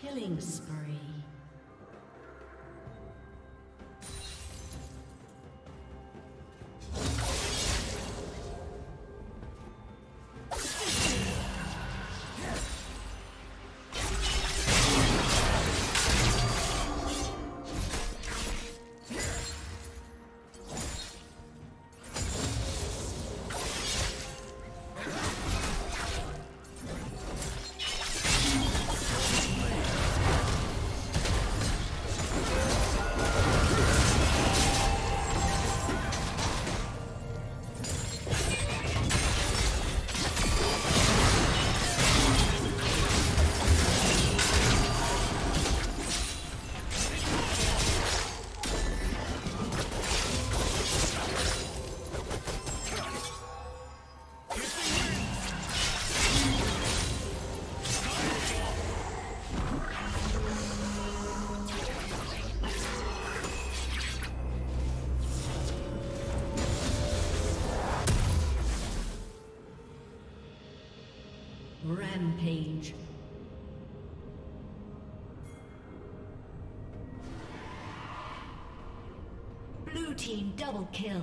Killing spree. Rampage. Blue team double kill.